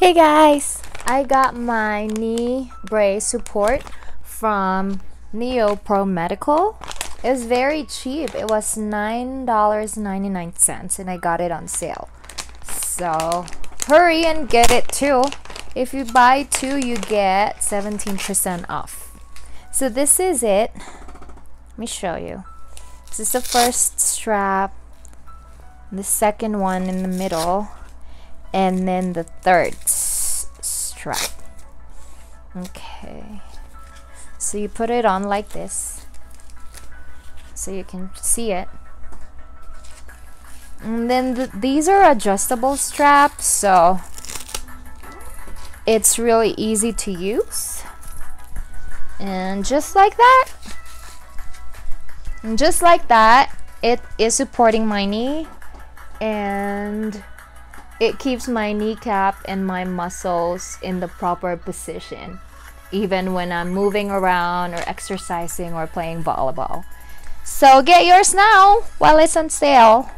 Hey guys, I got my knee brace support from Neopro Medical. It was very cheap. It was $9.99 and I got it on sale. So hurry and get it too. If you buy two, you get 17% off. So this is it. Let me show you. This is the first strap, the second one in the middle, and then the third strap. Okay, so you put it on like this so you can see it, and then these are adjustable straps, so it's really easy to use. And just like that, and just like that, it is supporting my knee, and it keeps my kneecap and my muscles in the proper position, even when I'm moving around or exercising or playing volleyball. So get yours now while it's on sale.